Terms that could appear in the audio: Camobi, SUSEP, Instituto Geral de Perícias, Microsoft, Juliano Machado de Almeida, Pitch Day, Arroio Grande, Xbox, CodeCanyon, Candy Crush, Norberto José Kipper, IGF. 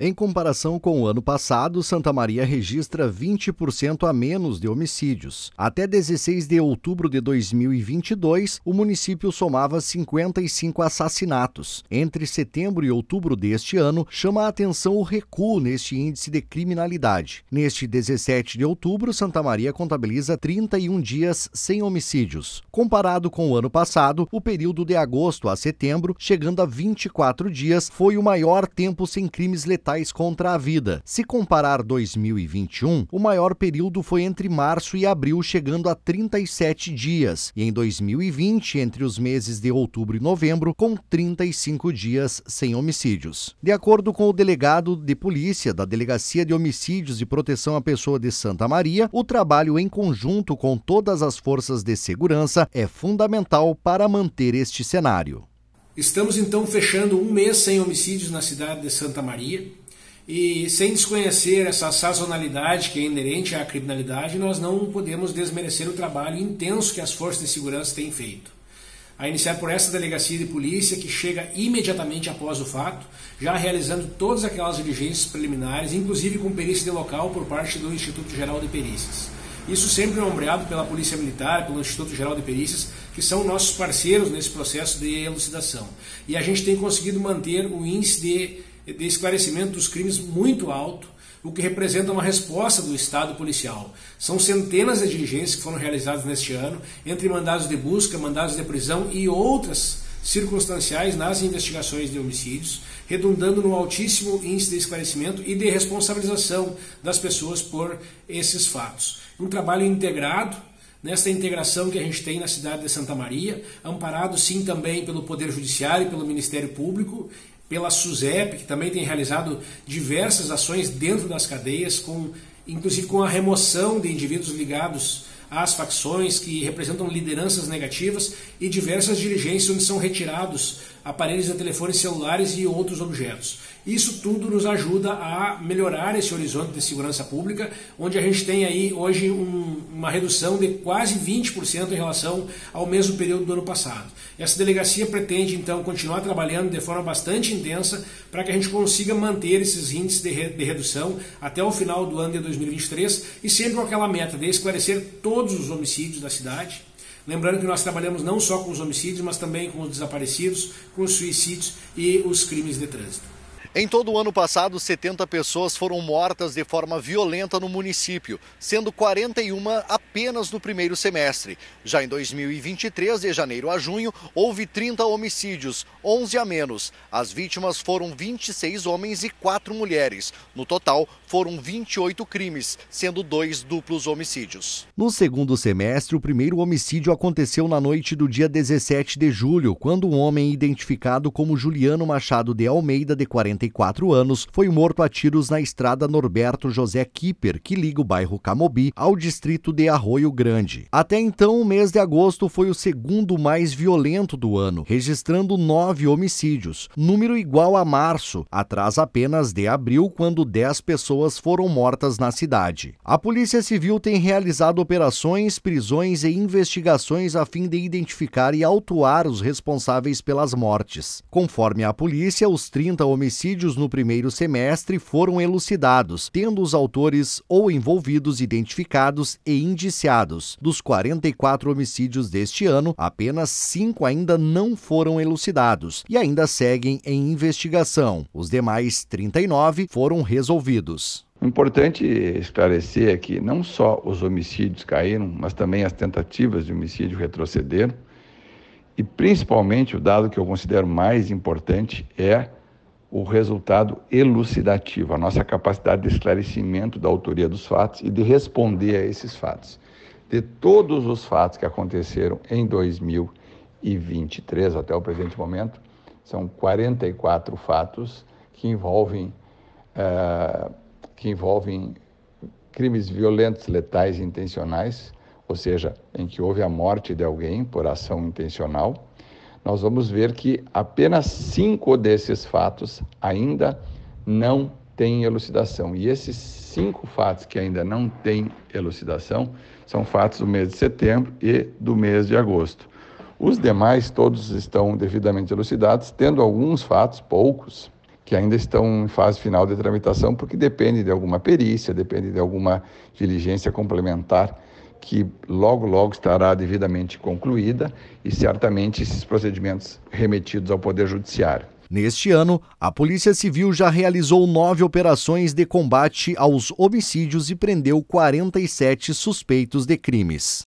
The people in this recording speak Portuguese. Em comparação com o ano passado, Santa Maria registra 20% a menos de homicídios. Até 16 de outubro de 2022, o município somava 55 assassinatos. Entre setembro e outubro deste ano, chama a atenção o recuo neste índice de criminalidade. Neste 17 de outubro, Santa Maria contabiliza 31 dias sem homicídios. Comparado com o ano passado, o período de agosto a setembro, chegando a 24 dias, foi o maior tempo sem crimes letais contra a vida. Se comparar 2021, o maior período foi entre março e abril, chegando a 37 dias, e em 2020, entre os meses de outubro e novembro, com 35 dias sem homicídios. De acordo com o delegado de polícia da Delegacia de Homicídios e Proteção à Pessoa de Santa Maria, o trabalho em conjunto com todas as forças de segurança é fundamental para manter este cenário. Estamos, então, fechando um mês sem homicídios na cidade de Santa Maria e, sem desconhecer essa sazonalidade que é inerente à criminalidade, nós não podemos desmerecer o trabalho intenso que as forças de segurança têm feito. A iniciar por essa delegacia de polícia, que chega imediatamente após o fato, já realizando todas aquelas diligências preliminares, inclusive com perícia de local por parte do Instituto Geral de Perícias. Isso sempre é ombreado pela Polícia Militar, pelo Instituto Geral de Perícias, que são nossos parceiros nesse processo de elucidação. E a gente tem conseguido manter o índice de esclarecimento dos crimes muito alto, o que representa uma resposta do Estado policial. São centenas de diligências que foram realizadas neste ano, entre mandados de busca, mandados de prisão e outras circunstanciais nas investigações de homicídios, redundando no altíssimo índice de esclarecimento e de responsabilização das pessoas por esses fatos. Um trabalho integrado, nesta integração que a gente tem na cidade de Santa Maria, amparado sim também pelo Poder Judiciário, pelo Ministério Público, pela SUSEP, que também tem realizado diversas ações dentro das cadeias, inclusive com a remoção de indivíduos ligados às facções que representam lideranças negativas e diversas diligências onde são retirados aparelhos de telefones celulares e outros objetos. Isso tudo nos ajuda a melhorar esse horizonte de segurança pública, onde a gente tem aí hoje uma redução de quase 20% em relação ao mesmo período do ano passado. Essa delegacia pretende, então, continuar trabalhando de forma bastante intensa para que a gente consiga manter esses índices de redução até o final do ano de 2023 e sempre com aquela meta de esclarecer todos os homicídios da cidade. Lembrando que nós trabalhamos não só com os homicídios, mas também com os desaparecidos, com os suicídios e os crimes de trânsito. Em todo o ano passado, 70 pessoas foram mortas de forma violenta no município, sendo 41 apenas no primeiro semestre. Já em 2023, de janeiro a junho, houve 30 homicídios, 11 a menos. As vítimas foram 26 homens e 4 mulheres. No total, foram 28 crimes, sendo 2 duplos homicídios. No segundo semestre, o primeiro homicídio aconteceu na noite do dia 17 de julho, quando um homem identificado como Juliano Machado de Almeida, de 44 anos, foi morto a tiros na estrada Norberto José Kipper, que liga o bairro Camobi ao distrito de Arroio Grande. Até então, o mês de agosto foi o segundo mais violento do ano, registrando 9 homicídios, número igual a março, atrás apenas de abril, quando 10 pessoas foram mortas na cidade. A Polícia Civil tem realizado operações, prisões e investigações a fim de identificar e autuar os responsáveis pelas mortes. Conforme a polícia, os 30 homicídios no primeiro semestre foram elucidados, tendo os autores ou envolvidos identificados e indiciados. Dos 44 homicídios deste ano, apenas 5 ainda não foram elucidados e ainda seguem em investigação. Os demais 39 foram resolvidos. Importante esclarecer que não só os homicídios caíram, mas também as tentativas de homicídio retrocederam. E principalmente o dado que eu considero mais importante é o resultado elucidativo, a nossa capacidade de esclarecimento da autoria dos fatos e de responder a esses fatos. De todos os fatos que aconteceram em 2023, até o presente momento, são 44 fatos que envolvem crimes violentos, letais e intencionais, ou seja, em que houve a morte de alguém por ação intencional. Nós vamos ver que apenas 5 desses fatos ainda não têm elucidação. E esses 5 fatos que ainda não têm elucidação são fatos do mês de setembro e do mês de agosto. Os demais todos estão devidamente elucidados, tendo alguns fatos, poucos, que ainda estão em fase final de tramitação, porque depende de alguma perícia, depende de alguma diligência complementar que logo, logo estará devidamente concluída e certamente esses procedimentos remetidos ao Poder Judiciário. Neste ano, a Polícia Civil já realizou 9 operações de combate aos homicídios e prendeu 47 suspeitos de crimes.